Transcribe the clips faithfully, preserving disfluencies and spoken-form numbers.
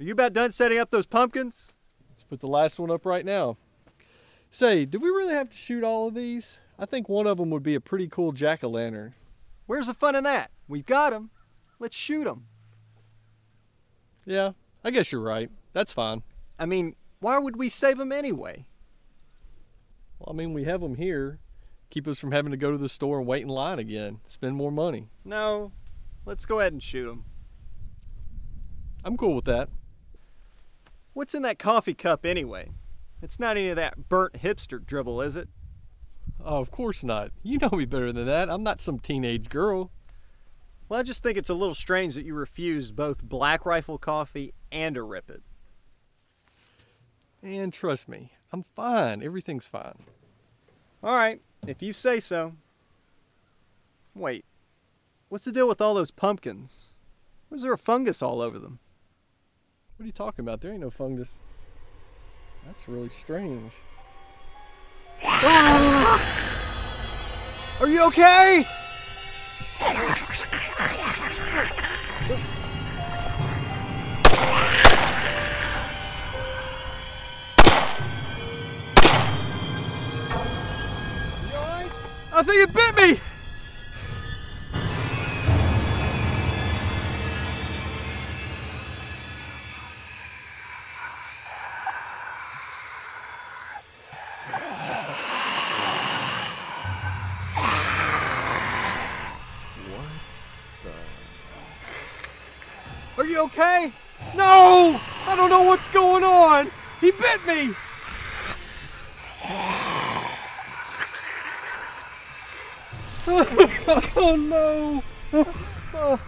Are you about done setting up those pumpkins? Let's put the last one up right now. Say, do we really have to shoot all of these? I think one of them would be a pretty cool jack-o'-lantern. Where's the fun in that? We've got them. Let's shoot them. Yeah, I guess you're right. That's fine. I mean, why would we save them anyway? Well, I mean, we have them here. Keep us from having to go to the store and wait in line again. Spend more money. No, let's go ahead and shoot them. I'm cool with that. What's in that coffee cup anyway? It's not any of that burnt hipster dribble, is it? Oh, of course not. You know me better than that. I'm not some teenage girl. Well, I just think it's a little strange that you refused both Black Rifle Coffee and a Rip-it. And trust me, I'm fine. Everything's fine. All right, if you say so. Wait, what's the deal with all those pumpkins? Was there a fungus all over them? What are you talking about? There ain't no fungus. That's really strange. Ah! Are you okay? I think it bit me! What the? Are you okay? No! I don't know what's going on! He bit me! Oh no! Oh, oh.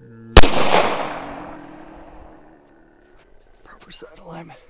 No, no, side alignment.